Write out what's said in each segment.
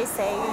nice save.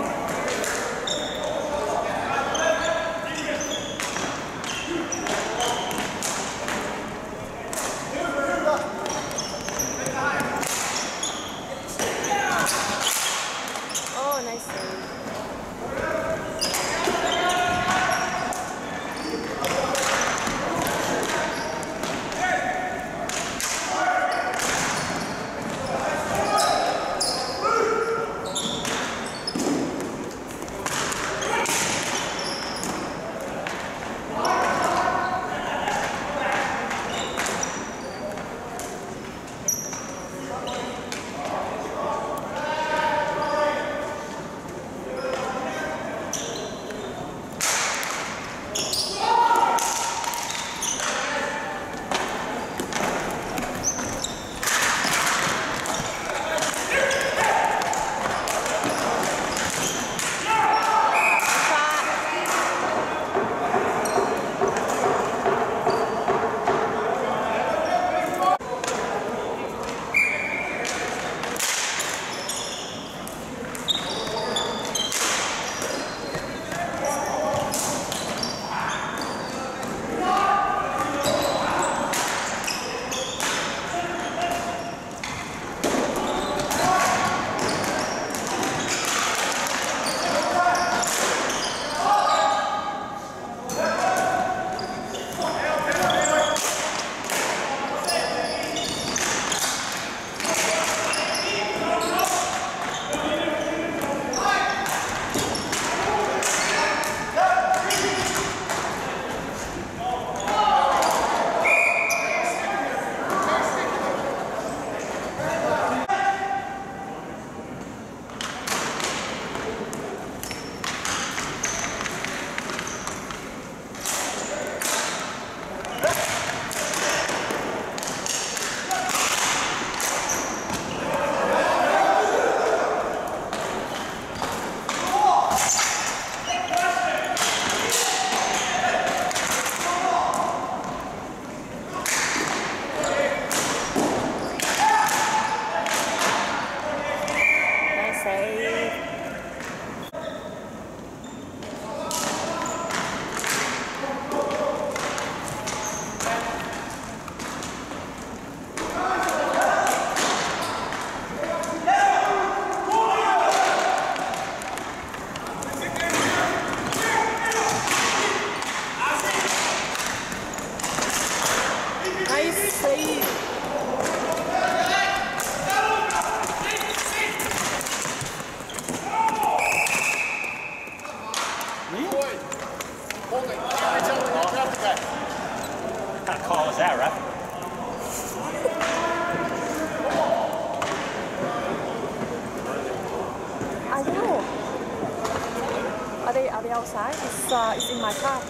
It's in my car.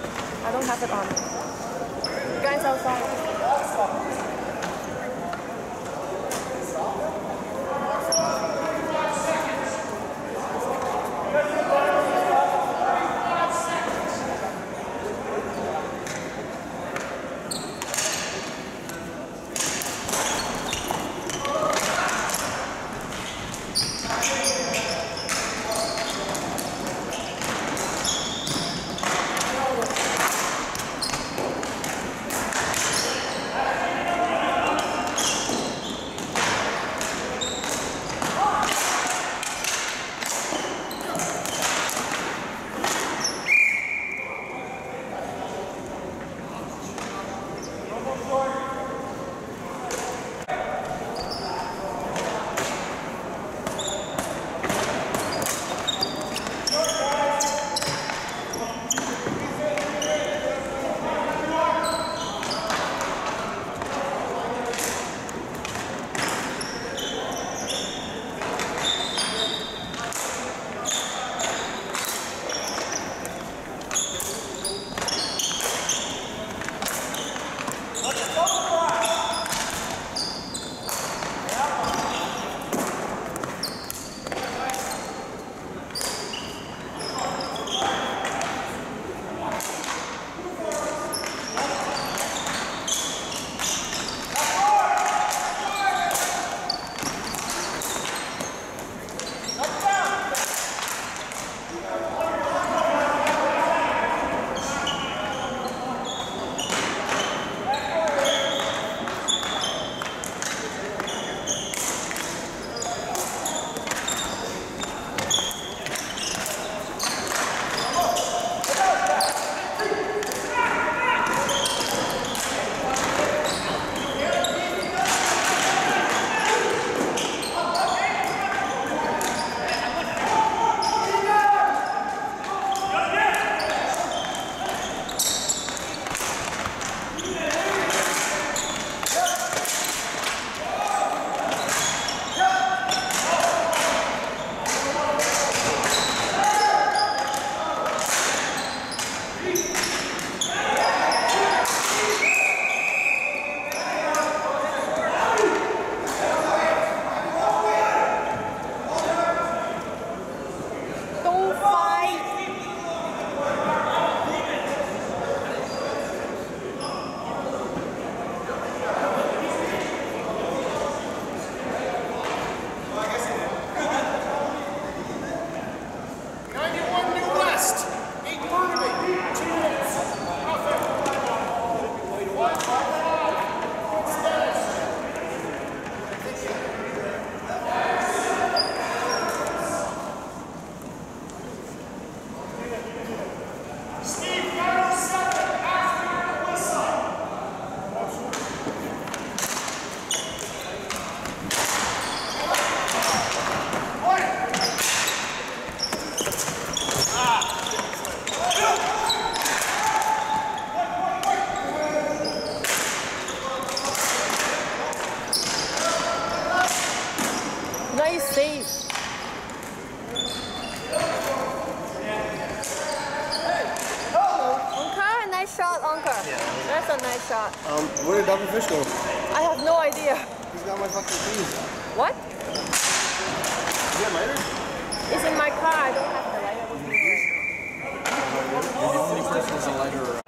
I don't have it on. You guys outside. save. Onkar, nice shot, Onkar. Yeah. That's a nice shot. Where did Dr. Fish go? I have no idea. He's got my fucking keys. What? Is that lighter? It's in my car. I don't have the lighter. How many persons a lighter around?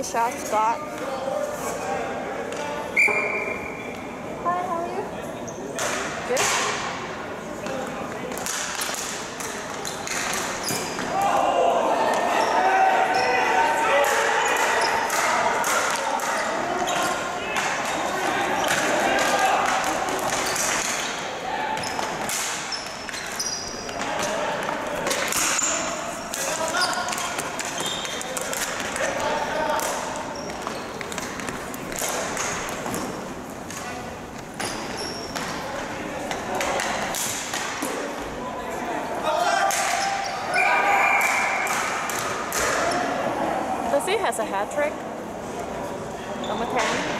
nice shot, Scott. Hi, how are you? Good? He has a hat trick. Number 10.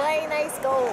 play, nice goal.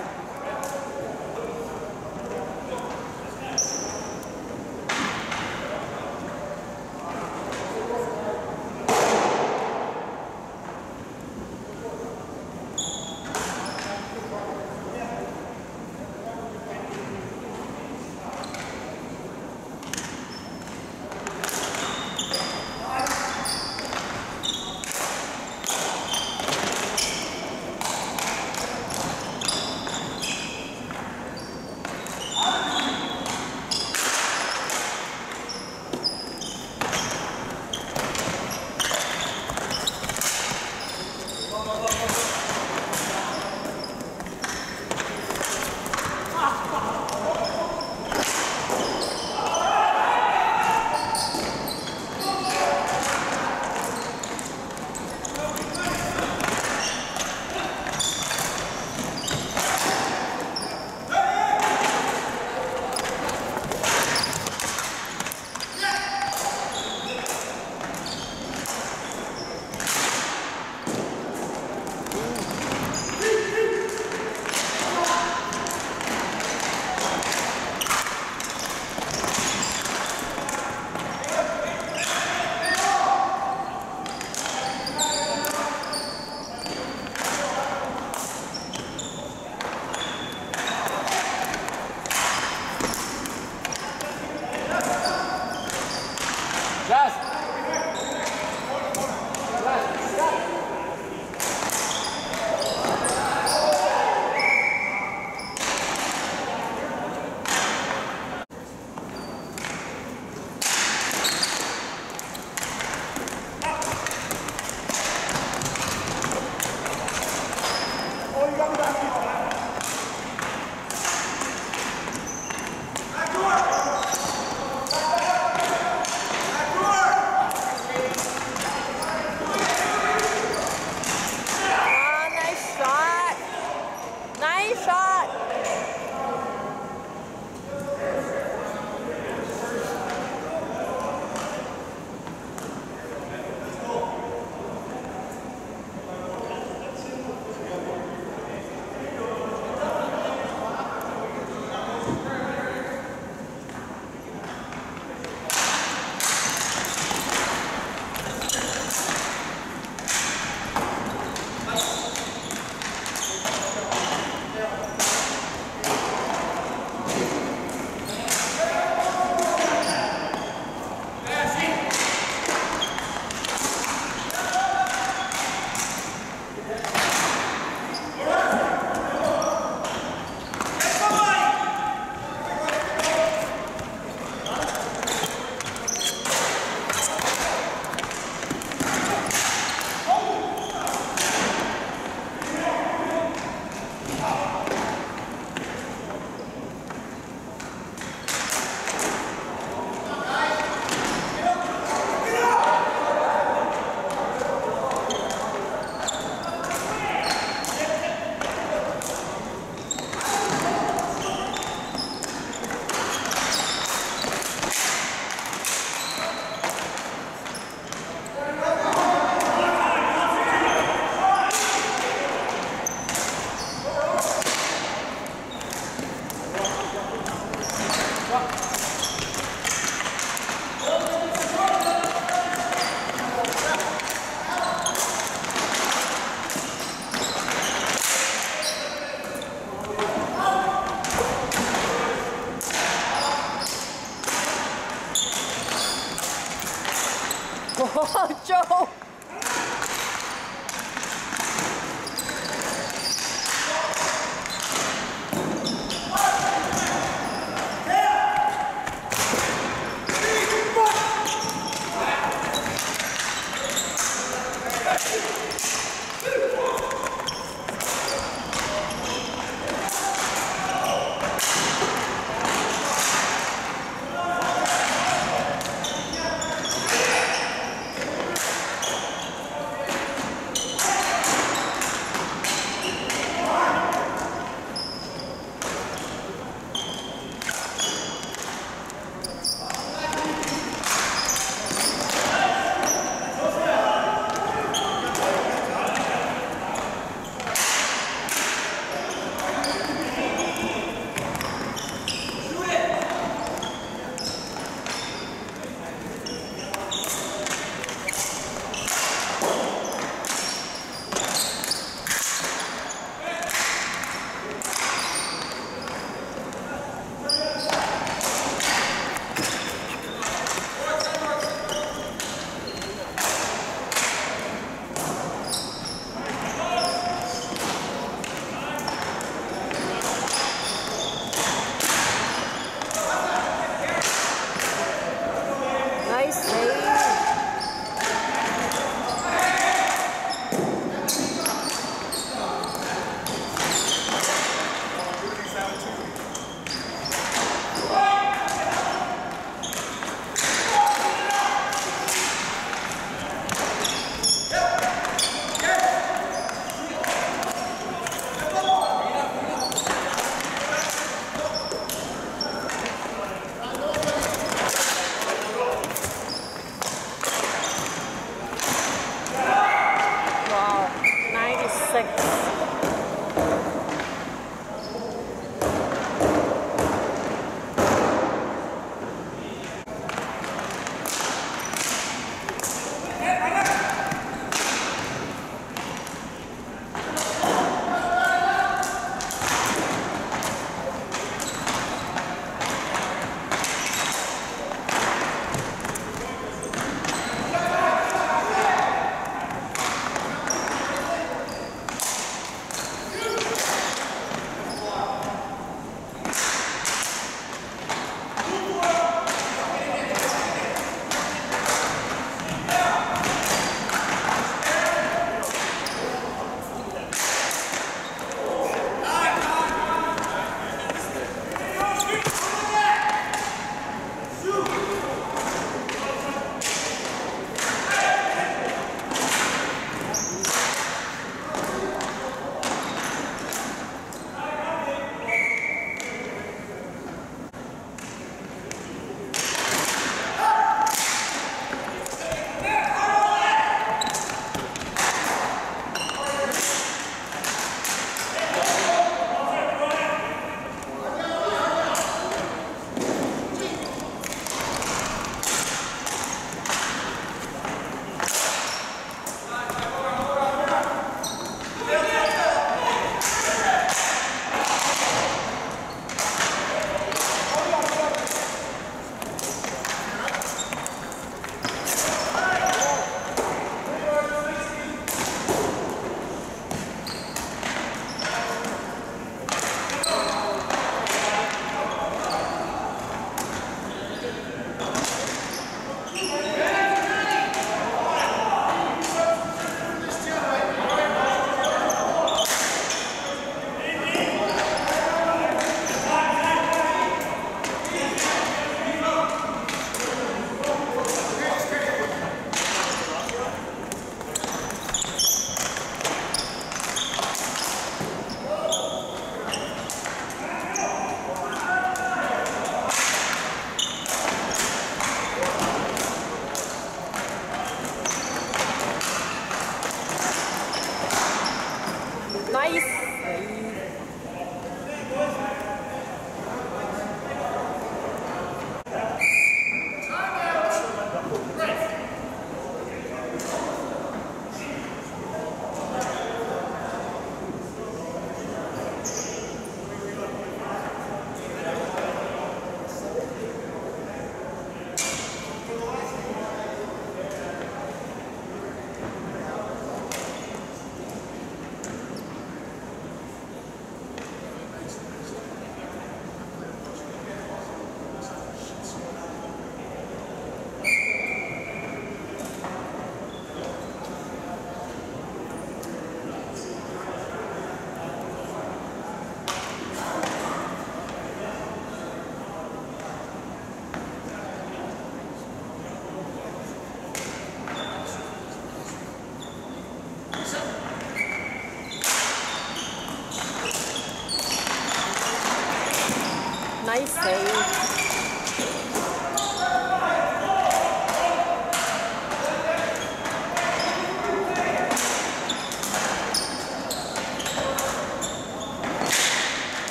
Nice save.